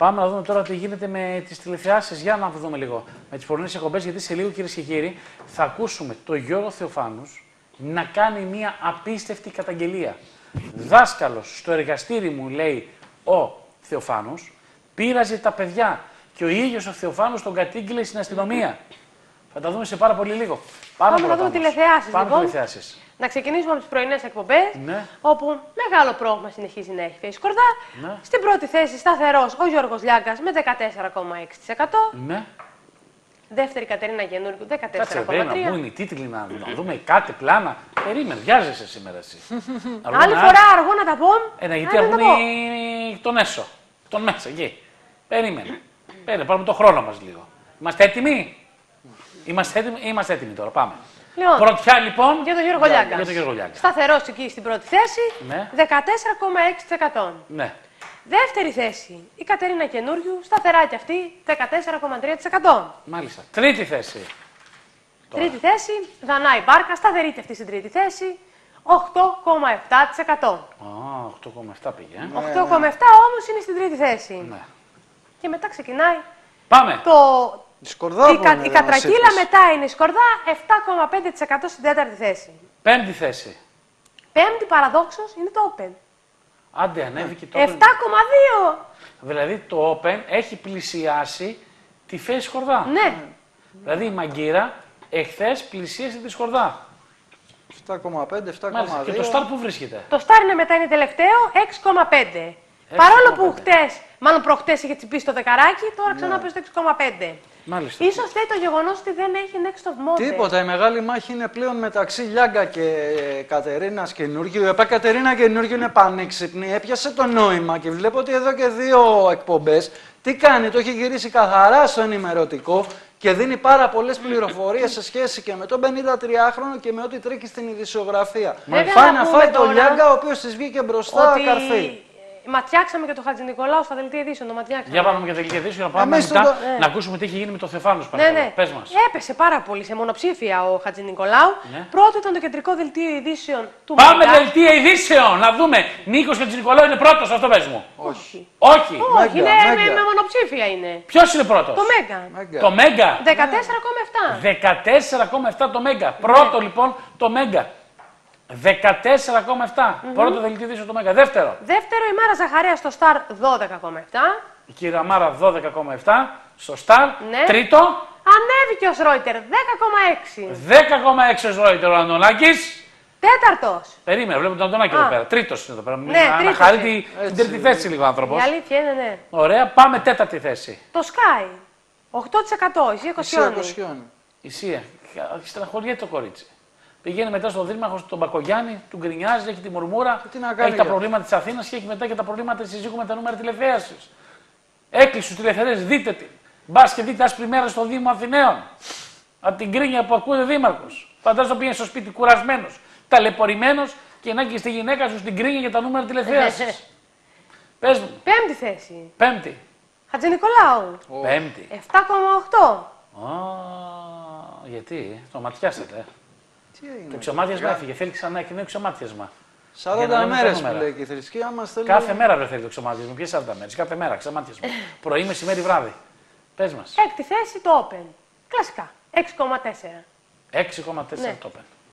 Πάμε να δούμε τώρα τι γίνεται με τις τηλεθεάσεις. Για να δούμε λίγο με τις πρωινές εκπομπές, γιατί σε λίγο, κυρίες και κύριοι, θα ακούσουμε τον Γιώργο Θεοφάνους να κάνει μια απίστευτη καταγγελία. Δάσκαλος στο εργαστήρι μου, λέει ο Θεοφάνους, πείραζε τα παιδιά και ο ίδιος ο Θεοφάνους τον κατήγγειλε στην αστυνομία. Θα τα δούμε σε πάρα πολύ λίγο. Πάμε να δούμε τηλεθεάσεις. Να ξεκινήσουμε από τις πρωινές εκπομπές, ναι, όπου μεγάλο πρόγραμμα συνεχίζει να έχει η Σκορδά. Ναι. Στην πρώτη θέση σταθερός ο Γιώργος Λιάγκας με 14,6%. Ναι. Δεύτερη Κατερίνα Καινούργιου 14,3%. Κάτσε ρε να μπουν οι τίτλοι να δούμε κάτι πλάνα. Περίμενε, βιάζεσαι σήμερα εσύ. Άλλη φορά αργό να τα πω. Γιατί αργούν τον έσω, τον μέσα εκεί. Περίμενε, πάρουμε το χρόνο μας λίγο. Είμαστε έτοιμοι. Είμαστε έτοιμοι τώρα, πάμε. Λοιπόν, πρωτιά λοιπόν για τον Γιώργο Λιάγκα. Σταθερός εκεί στην πρώτη θέση, ναι, 14,6%. Ναι. Δεύτερη θέση η Κατερίνα Καινούργιου, σταθερά και αυτή, 14,3%. Μάλιστα. Τρίτη θέση. Τώρα. Τρίτη θέση, Δανάη Μπάρκα, σταθερή και αυτή στην τρίτη θέση, 8,7%. 8,7 πήγε. 8,7 όμως είναι στην τρίτη θέση. Ναι. Και μετά ξεκινάει. Πάμε. Η κατρακύλα μετά είναι η Σκορδά, 7,5% στην τέταρτη θέση. Πέμπτη θέση. Πέμπτη παραδόξως είναι το Open. Άντε, ανέβηκε το Open. 7,2! Δηλαδή το Open έχει πλησιάσει τη θέση Σκορδά. Ναι. Δηλαδή η Μαγκύρα εχθές πλησίασε τη Σκορδά. 7,5, 7,2. Και το Σταρ που βρίσκεται. Το Σταρ είναι μετά, είναι τελευταίο, 6,5. Παρόλο που χτες, μάλλον προχτές είχε τσιπήσει το δεκαράκι, τώρα ξανά πέσει το 6,5. Μάλιστα. Ίσως θέλει το γεγονός ότι δεν έχει next of mode. Τίποτα. Η μεγάλη μάχη είναι πλέον μεταξύ Λιάγκα και Κατερίνας Καινούργιου. Η Κατερίνα Καινούργιου είναι πανέξυπνη, έπιασε το νόημα και βλέπω ότι εδώ και δύο εκπομπές τι κάνει, το έχει γυρίσει καθαρά στο ενημερωτικό και δίνει πάρα πολλές πληροφορίες σε σχέση και με τον 53χρονο και με ό,τι τρέχει στην ειδησιογραφία. Φάει να φάει τον Λιάγκα, ο οποίος της βγήκε μπροστά καρφί. Ματιάξαμε και το Χατζινικολάου στα δελτία ειδήσεων. Για πάμε για τα δελτία ειδήσεων, να ακούσουμε τι έχει γίνει με το Θεοφάνους. Ναι. Πες μας. Έπεσε πάρα πολύ σε μονοψήφια ο Χατζινικολάου. Ναι. Πρώτο ήταν το κεντρικό δελτίο ειδήσεων του Μαγκά. Πάμε δελτία ειδήσεων, να δούμε. Νίκος Χατζινικολάου είναι πρώτος, αυτό πες μου. Όχι. Όχι, Μέγκα, είναι Μέγκα. Με μονοψήφια είναι. Ποιος είναι πρώτος? Το Μέγκα. Το Μέγκα. 14,7. 14,7 το Μέγκα. Πρώτο λοιπόν το Μέγκα. 14,7. Πρώτο δελτίο ειδήσεων το Μέγκα. Δεύτερο. Δεύτερο η Μάρα Ζαχαρέα στο Σταρ 12,7. Η κυρία Μάρα 12,7 στο Σταρ. Ναι. Τρίτο. Ανέβηκε ο Σρόιτερ 10,6. 10,6 ο Σρόιτερ ο Αντωνάκης. Τέταρτος. Περίμενε, βλέπω τον Αντωνάκη εδώ πέρα. Τρίτος είναι εδώ πέρα. Ναι, αναχαρεί την τρίτη θέση λίγο ο άνθρωπος. Η αλήθεια είναι, ναι. Ωραία, πάμε τέταρτη θέση. Το Sky. 8%. Η Σία Κοσιόνη. Το κορίτσι. Πηγαίνει μετά στον δήμαρχο, τον Πακογιάννη, του γκρινιάζει, έχει τη μουρμούρα, έχει τα προβλήματα της Αθήνας και έχει μετά και τα προβλήματα της συζύγου με τα νούμερα τηλεθέασης. Έκλεισε τους τηλεθεατές, δείτε την. Μπας και δείτε άσπρη μέρα στο Δήμο Αθηναίων. Από την γκρίνια που ακούει ο δήμαρχος. Φαντάζομαι πήγαινε στο σπίτι κουρασμένος, ταλαιπωρημένος και να έχει τη γυναίκα σου στην γκρίνια για τα νούμερα τηλεθέασης. Πες μου. Πέμπτη θέση. Πέμπτη. Χατζηνικολάου. Πέμπτη. 7,8. Γιατί το ματιάσετε. Το ξεμάτιασμα έφυγε, θέλει ξανά εκ νέου ξεμάτιασμα. 40 μέρες που λέει και η θρησκεία μας θέλει. Κάθε μέρα δεν θέλει το ξεμάτιασμα. Ποιες 40 μέρες, κάθε μέρα ξεμάτιασμα. Πρωί, μεσημέρι, βράδυ. Πες μας. Έκτη θέση το Open. Κλασικά. 6,4. 6,4 το Open.